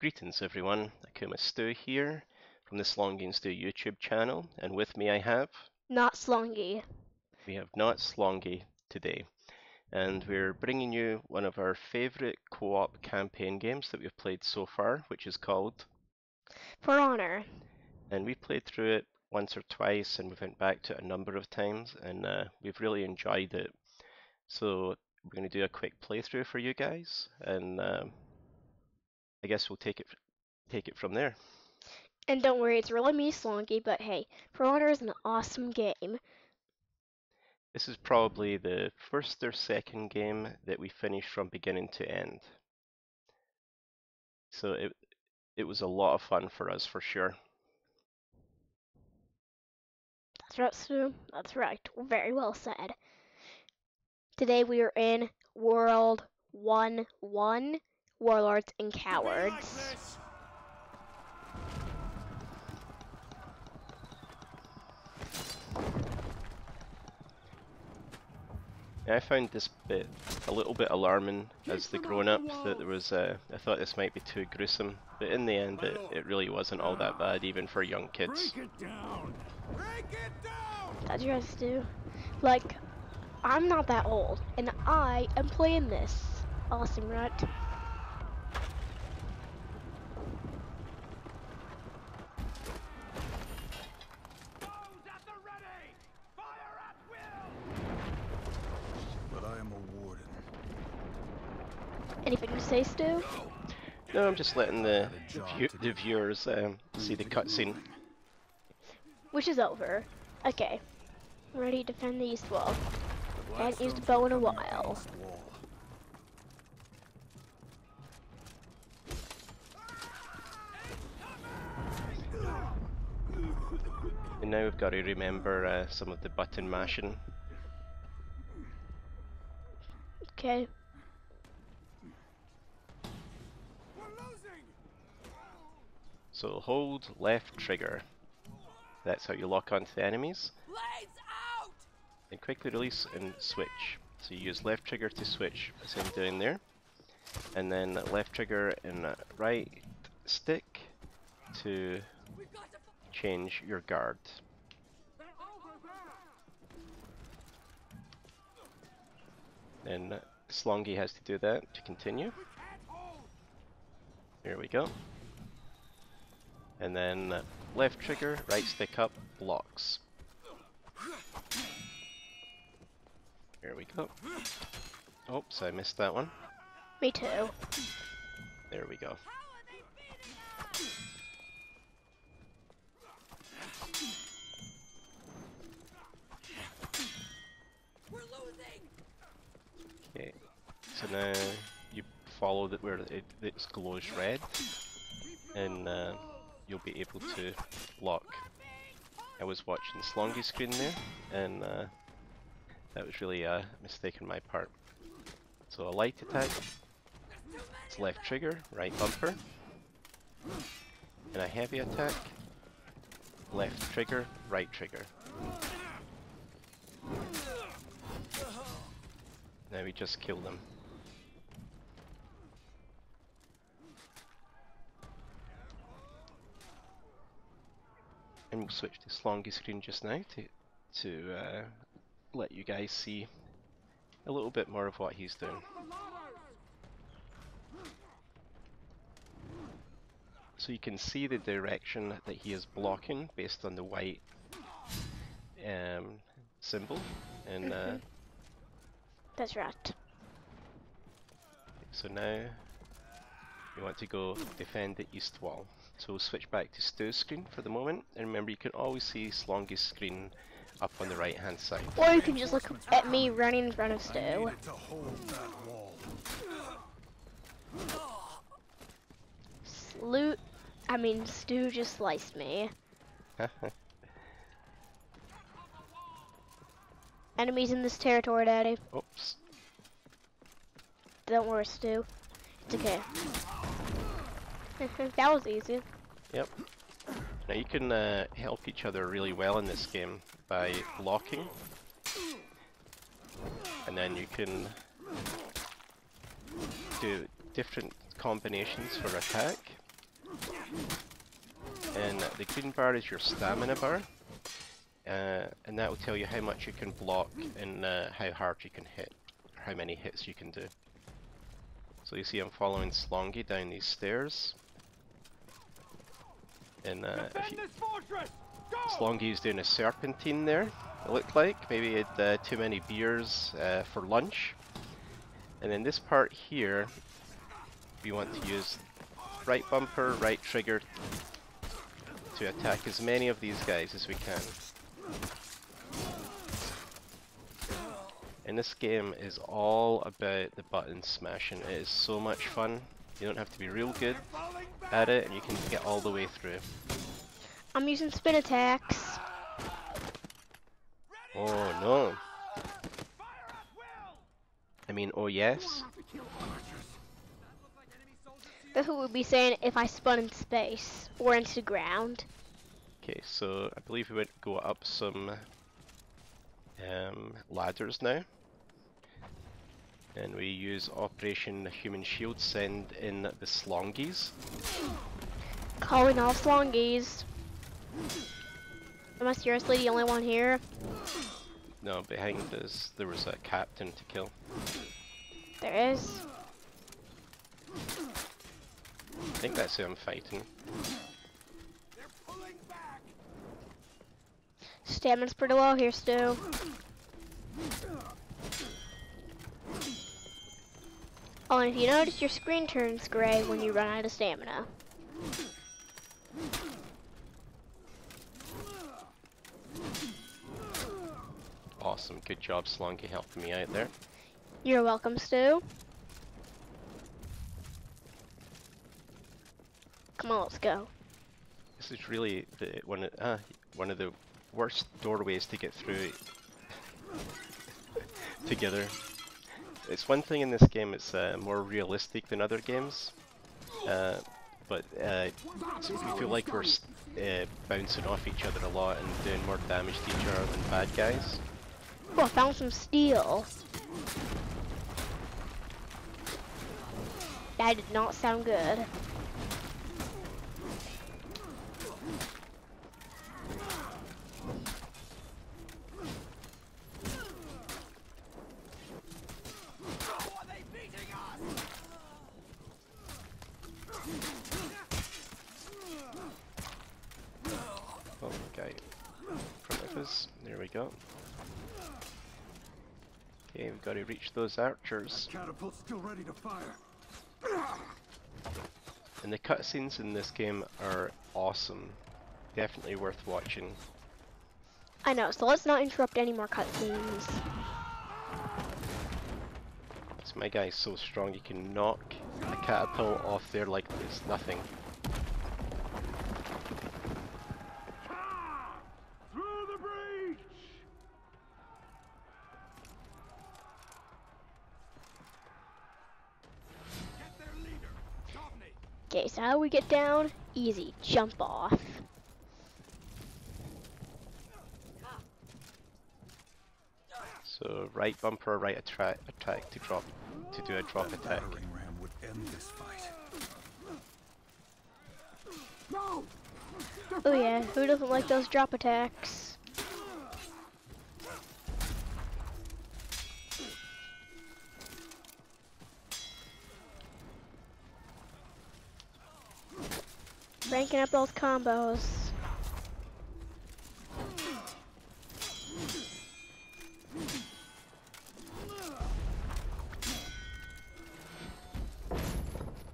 Greetings everyone, Akuma Stew here from the Slongi and Stew YouTube channel, and with me I have... Not Slongi. We have Not Slongi today, and we're bringing you one of our favourite co-op campaign games that we've played so far, which is called... For Honor. And we played through it once or twice, and we went back to it a number of times, and we've really enjoyed it. So we're going to do a quick playthrough for you guys, and... I guess we'll take it from there. And don't worry, it's really me, Slongi, but hey, For Honor is an awesome game. This is probably the first or second game that we finished from beginning to end. So it was a lot of fun for us, for sure. That's right, Stu. That's right. Very well said. Today we are in World 1-1. Warlords and Cowards. I found this bit a little bit alarming as the grown-up that there was I thought this might be too gruesome, but in the end it really wasn't all that bad, even for young kids. Break it down. Break it down. That's what I do. Like, I'm not that old and I am playing this. Awesome, right? Anything to say, Stu? No, I'm just letting the viewers see the cutscene. Which is over. Okay. Ready to defend the east wall. I haven't used a bow in a while. And now we've got to remember some of the button mashing. Okay. So hold left trigger. That's how you lock onto the enemies. And quickly release and switch. So you use left trigger to switch, as I'm doing there. And then left trigger and right stick to change your guard. And Slongi has to do that to continue. Here we go. And then left trigger, right stick up, blocks. Here we go. Oops, I missed that one. Me too. There we go. We're losing. Okay, so now you follow that where it glows red, and you'll be able to block. I was watching Slongi's screen there, and that was really a mistake on my part. So a light attack, it's left trigger, right bumper, and a heavy attack, left trigger, right trigger. Now we just kill them. And we'll switch to Slongi screen just now to let you guys see a little bit more of what he's doing. So you can see the direction that he is blocking based on the white symbol, and that's right. So now you want to go defend the east wall. So we'll switch back to Stu's screen for the moment, and remember you can always see Slongi's screen up on the right hand side. Or you can just look at me running in front of Stu. I needed to hold that wall. Stu just sliced me. Enemies in this territory, Daddy. Oops. Don't worry, Stu. It's okay. That was easy. Yep. Now you can help each other really well in this game by blocking, and then you can do different combinations for attack, And the green bar is your stamina bar, and that will tell you how much you can block and how hard you can hit, or how many hits you can do. So you see I'm following Slongi down these stairs, and Slongi's doing a serpentine there, it looked like. Maybe he had too many beers for lunch. And then this part here, we want to use right bumper, right trigger to attack as many of these guys as we can. And this game is all about the button smashing. It is so much fun. You don't have to be real good at it, and you can get all the way through. I'm using spin attacks. Oh no. I mean, oh yes. That's what we'll be saying if I spun in space or into the ground. Okay, so I believe we would go up some ladders now. And we use Operation Human Shield, send in the Slongis. Calling all Slongis. Am I seriously the only one here? No, behind us there was a captain to kill. There is? I think that's who I'm fighting. They're pulling back. Stamina's pretty low here, Stu. Oh, and if you notice, your screen turns gray when you run out of stamina. Awesome, good job, Slongi, helping me out there. You're welcome, Stu. Come on, let's go. This is really the, one of the worst doorways to get through together. It's one thing in this game, it's more realistic than other games, but we feel like we're bouncing off each other a lot and doing more damage to each other than bad guys. Oh, I found some steel. That did not sound good. Okay, we've got to reach those archers. Catapult's still ready to fire. And the cutscenes in this game are awesome. Definitely worth watching. I know, so let's not interrupt any more cutscenes. This my guy's so strong he can knock a catapult off there like it's nothing. Okay, so how do we get down? Easy, jump off. So right bumper, right attack to drop, to do a drop attack. Ram would end this fight. No! Oh yeah, who doesn't like those drop attacks? Ranking up those combos.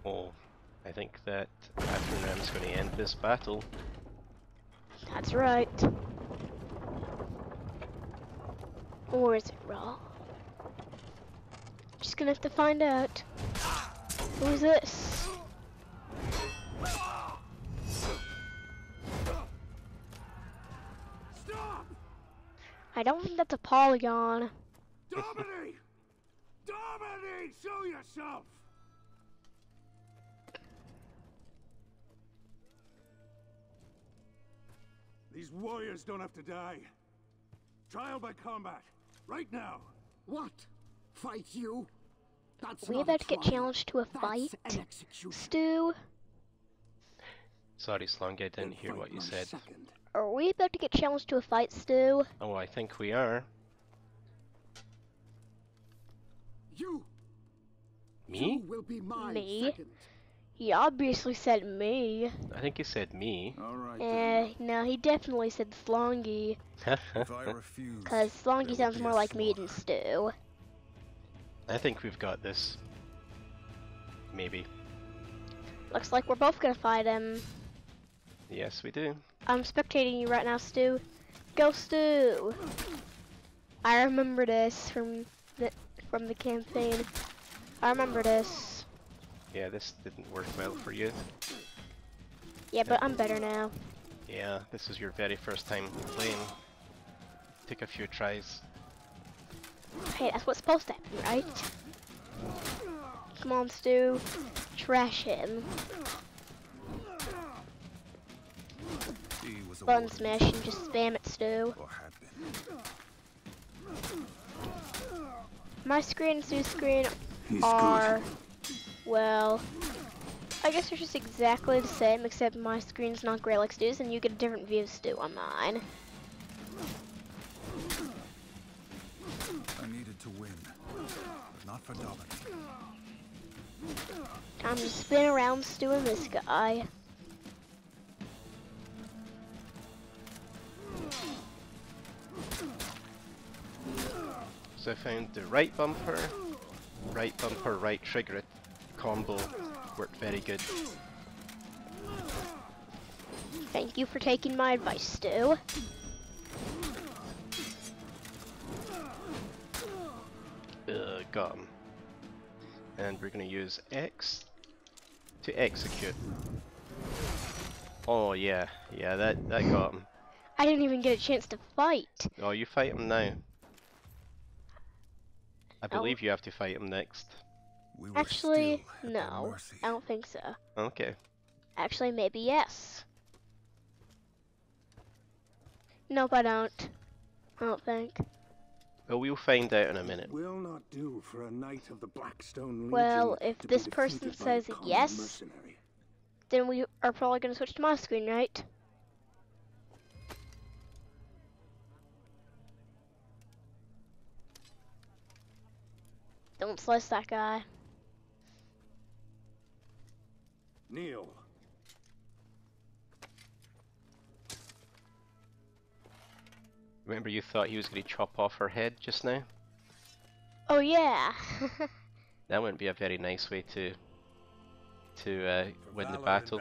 Oh, I think that Ram's going to end this battle. That's right. Or is it Raw? Just gonna have to find out. Who's this? I don't think that's a polygon. Dominate! Dominate! Show yourself! These warriors don't have to die. Trial by combat, right now. What? Fight you? That's we about to get challenged to a fight, Stu? Sorry, Slongi, I didn't hear what you said. Are we about to get challenged to a fight, Stu? Oh, I think we are. You. Me? You will be mine. Me? Second. He obviously said me. I think he said me. All right, no, he definitely said Slongi. If I refuse, because Slongi sounds more like me than Stu. I think we've got this. Maybe. Looks like we're both gonna fight him. Yes, we do. I'm spectating you right now, Stu. Go, Stu! I remember this from the campaign. I remember this. Yeah, this didn't work well for you. Yeah, but I'm better now. Yeah, this is your very first time playing. Take a few tries. Hey, that's what's supposed to happen, right? Come on, Stu. Trash him. Button smash and just spam it, Stu. My screen and Stu's screen are... well... I guess they're just exactly the same, except my screen's not great like Stu's, and you get a different view of Stu on mine. I needed to win, but not for dominant. I'm just spinning around Stu and this guy. So I found the right bumper, right trigger combo worked very good. Thank you for taking my advice, Stu. Got him. And we're gonna use X to execute. Oh yeah, yeah, that got him. I didn't even get a chance to fight. Oh, you fight him now. I believe you have to fight him next. Actually, no. I don't think so. Okay. Actually, maybe yes. Nope, I don't. I don't think. Well, we'll find out in a minute. Will not do for a knight of the Blackstone Legion. Well, if this person says yes, then we are probably going to switch to my screen, right? Don't slice that guy. Kneel. Remember you thought he was going to chop off her head just now? Oh yeah. That wouldn't be a very nice way to win the battle.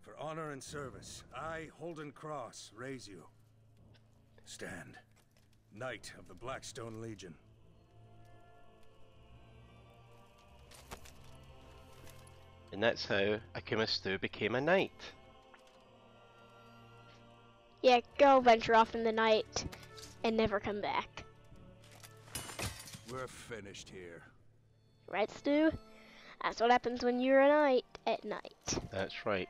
For honor and service, I, Holden Cross, raise you. Stand, Knight of the Blackstone Legion. And that's how Akuma Stew became a knight. Yeah, go venture off in the night and never come back. We're finished here. Right, Stu? That's what happens when you're a knight at night. That's right.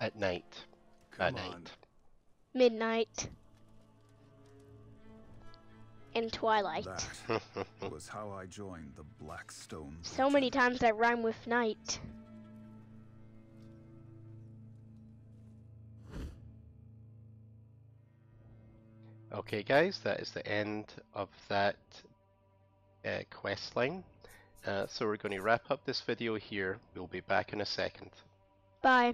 At night. Come at on. Night. Midnight. And twilight. That was how I joined the Blackstone. So many times I rhyme with night. Okay guys, that is the end of that quest line. So we're going to wrap up this video here. We'll be back in a second. Bye.